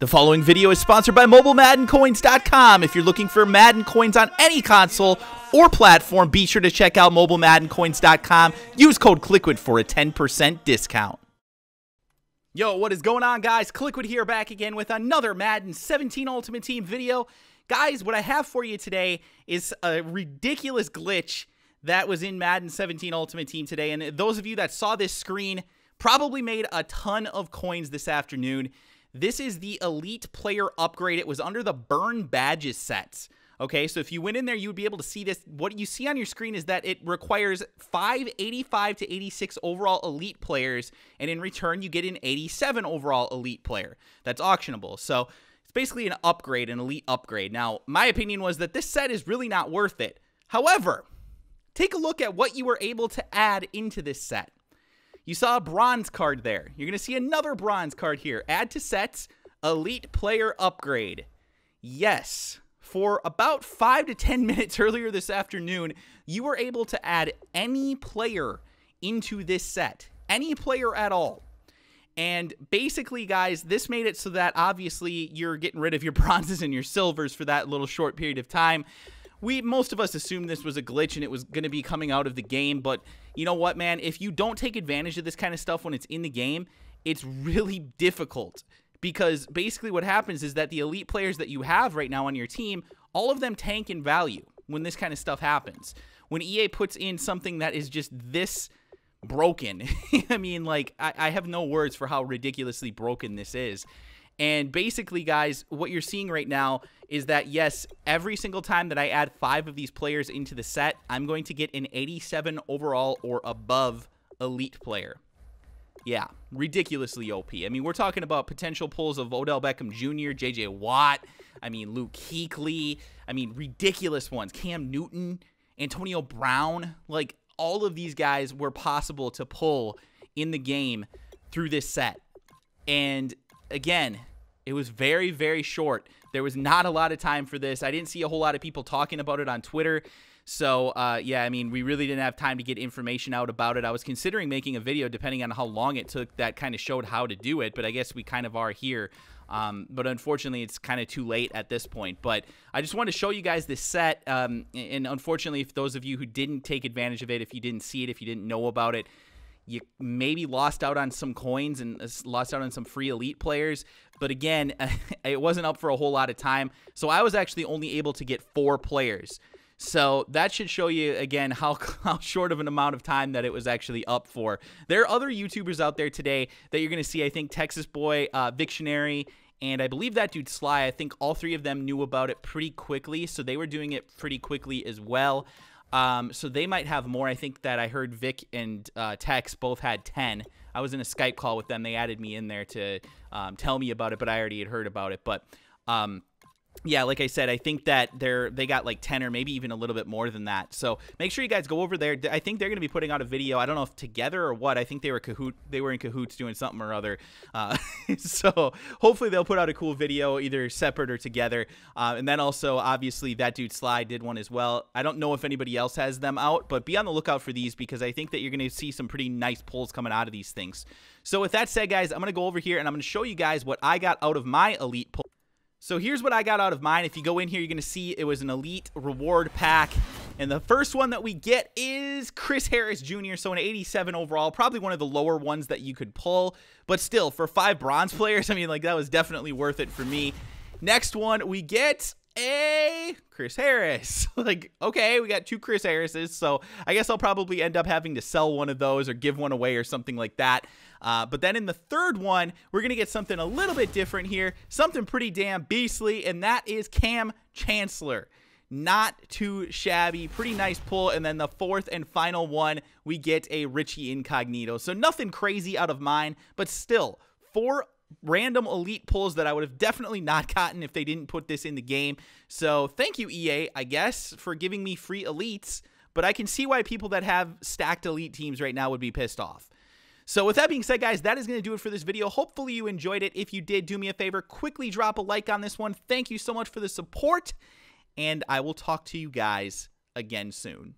The following video is sponsored by MobileMaddenCoins.com. If you're looking for Madden coins on any console or platform, be sure to check out MobileMaddenCoins.com. Use code Kliquid for a 10% discount. Yo, what is going on, guys? Kliquid here, back again with another Madden 17 Ultimate Team video. Guys, what I have for you today is a ridiculous glitch that was in Madden 17 Ultimate Team today. And those of you that saw this screen probably made a ton of coins this afternoon. This is the Elite Player Upgrade. It was under the Burn Badges sets. Okay, so if you went in there, you would be able to see this. What you see on your screen is that it requires 5 85 to 86 overall Elite players, and in return, you get an 87 overall Elite player that's auctionable. So it's basically an upgrade, an Elite upgrade. Now, my opinion was that this set is really not worth it. However, take a look at what you were able to add into this set. You saw a bronze card there. You're going to see another bronze card here. Add to sets, Elite Player Upgrade. Yes. For about 5 to 10 minutes earlier this afternoon, you were able to add any player into this set. Any player at all. And basically, guys, this made it so that obviously you're getting rid of your bronzes and your silvers for that little short period of time. Most of us assumed this was a glitch and it was going to be coming out of the game, but you know what, man? If you don't take advantage of this kind of stuff when it's in the game, it's really difficult, because basically what happens is that the elite players that you have right now on your team, all of them tank in value when this kind of stuff happens. When EA puts in something that is just this broken, I mean, like, I have no words for how ridiculously broken this is. And basically, guys, what you're seeing right now is that, yes, every single time that I add 5 of these players into the set, I'm going to get an 87 overall or above elite player. Yeah, ridiculously OP. I mean, we're talking about potential pulls of Odell Beckham Jr., JJ Watt, I mean, Luke Kuechly, I mean, ridiculous ones. Cam Newton, Antonio Brown, like, all of these guys were possible to pull in the game through this set. And again, it was very, very short. There was not a lot of time for this. I didn't see a whole lot of people talking about it on Twitter. So, yeah, I mean, we really didn't have time to get information out about it. I was considering making a video depending on how long it took that kind of showed how to do it, but I guess we kind of are here. But unfortunately, it's kind of too late at this point. But I just wanted to show you guys this set. And unfortunately, if those of you who didn't take advantage of it, if you didn't see it, if you didn't know about it, you maybe lost out on some coins and lost out on some free elite players. But again, it wasn't up for a whole lot of time. So I was actually only able to get 4 players. So that should show you, again, how short of an amount of time that it was actually up for. There are other YouTubers out there today that you're going to see. I think Texas Boy, Victionary, and I believe that dude Sly. I think all 3 of them knew about it pretty quickly. So they were doing it pretty quickly as well. So they might have more. I think that I heard Vic and Tex both had 10. I was in a Skype call with them. They added me in there to tell me about it, but I already had heard about it. But yeah, like I said, I think that they got like 10 or maybe even a little bit more than that. So make sure you guys go over there. I think they're going to be putting out a video. I don't know if together or what. I think they were in cahoots doing something or other. So hopefully they'll put out a cool video, either separate or together. And then also, obviously, that dude Sly did one as well. I don't know if anybody else has them out, but be on the lookout for these, because I think that you're going to see some pretty nice pulls coming out of these things. So with that said, guys, I'm going to go over here and I'm going to show you guys what I got out of my elite pull. So here's what I got out of mine. If you go in here, you're going to see it was an elite reward pack. And the first one that we get is Chris Harris Jr. So an 87 overall, probably one of the lower ones that you could pull. But still, for 5 bronze players, I mean, like, that was definitely worth it for me. Next one, we get a Chris Harris. Like, okay, we got 2 Chris Harrises. So I guess I'll probably end up having to sell one of those or give one away or something like that. But then in the third one, we're going to get something a little bit different here, something pretty damn beastly, and that is Cam Chancellor. Not too shabby, pretty nice pull. And then the fourth and final one, we get a Richie Incognito. So nothing crazy out of mine, but still, 4 random elite pulls that I would have definitely not gotten if they didn't put this in the game. So thank you, EA, I guess, for giving me free elites, but I can see why people that have stacked elite teams right now would be pissed off. So with that being said, guys, that is going to do it for this video. Hopefully you enjoyed it. If you did, do me a favor, quickly drop a like on this one. Thank you so much for the support, and I will talk to you guys again soon.